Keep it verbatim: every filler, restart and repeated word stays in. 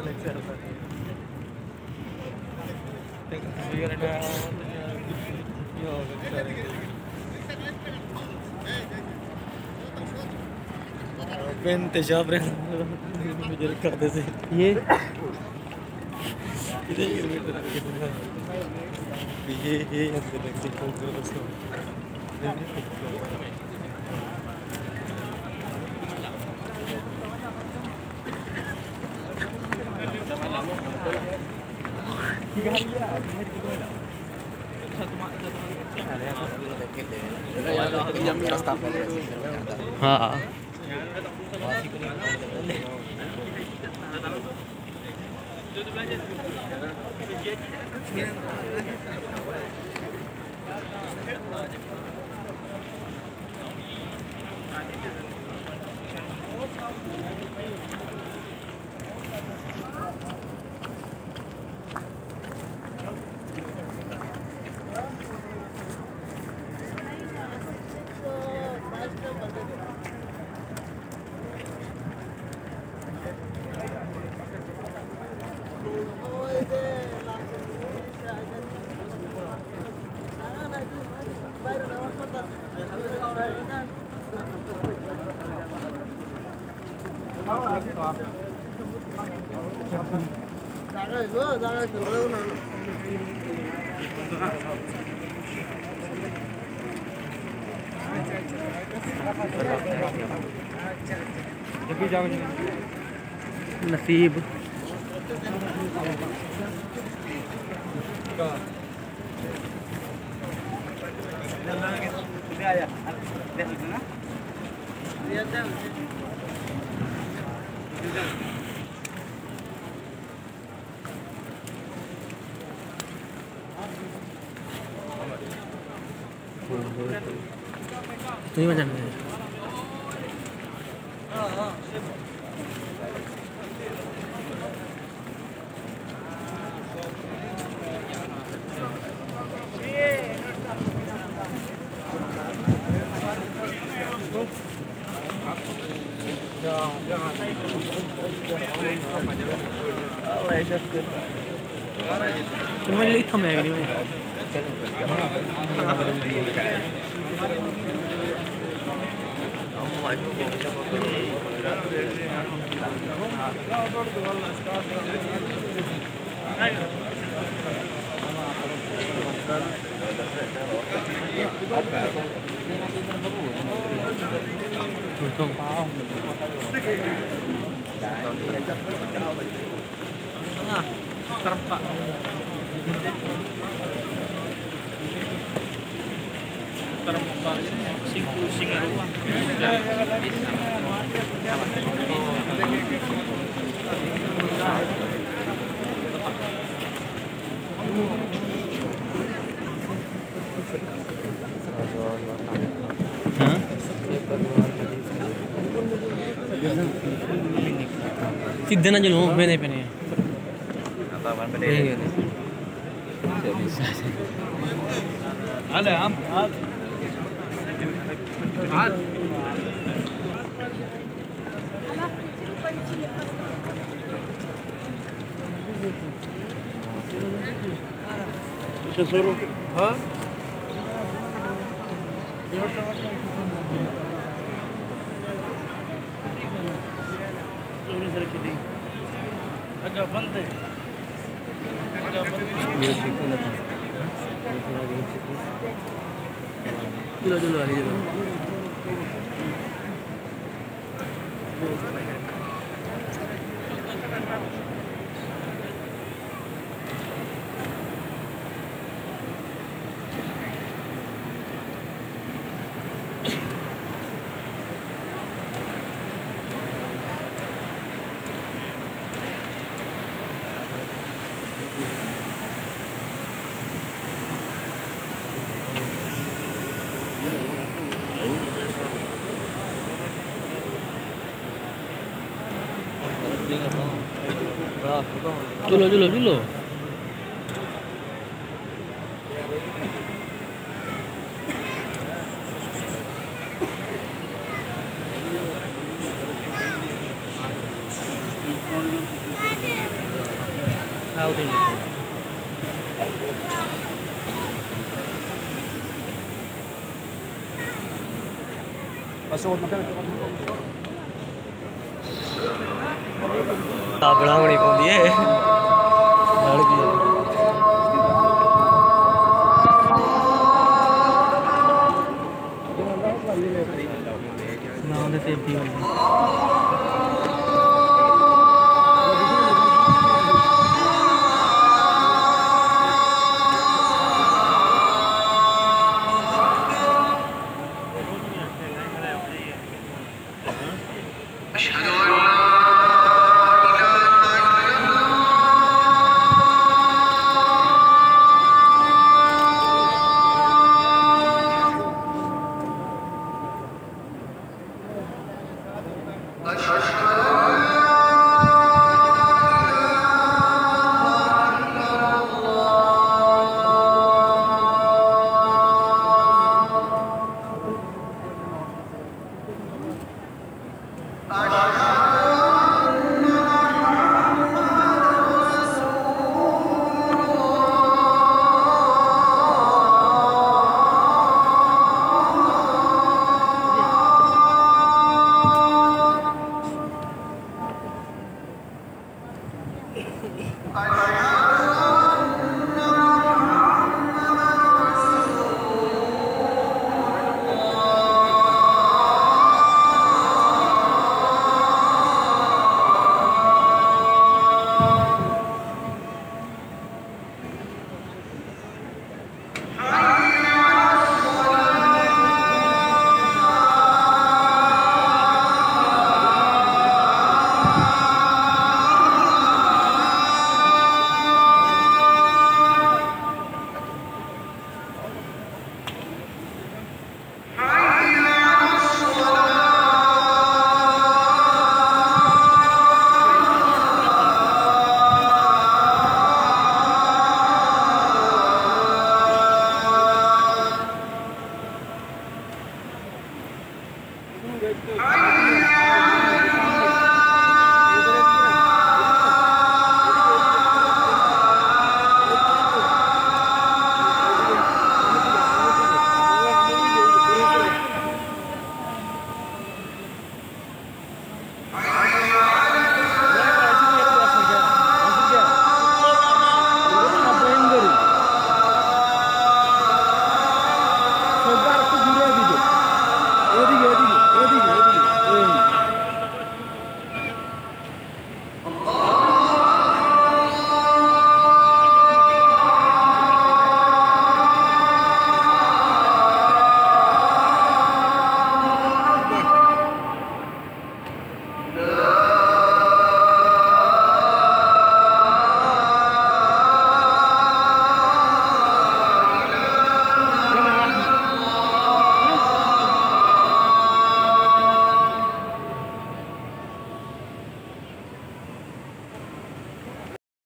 the lecture. We are now your lecture. When Tejab Ran, tiga hari lah, नसीब tu macam ni. Dana jelo bene bene apa ban bene ada am ad ad se solo ha अच्छा बंद है अच्छा बंद ये ठीक है ना चलो चलो आ रही है dulu dulu dulu holding it. ताबड़ा होनी पौंदी है I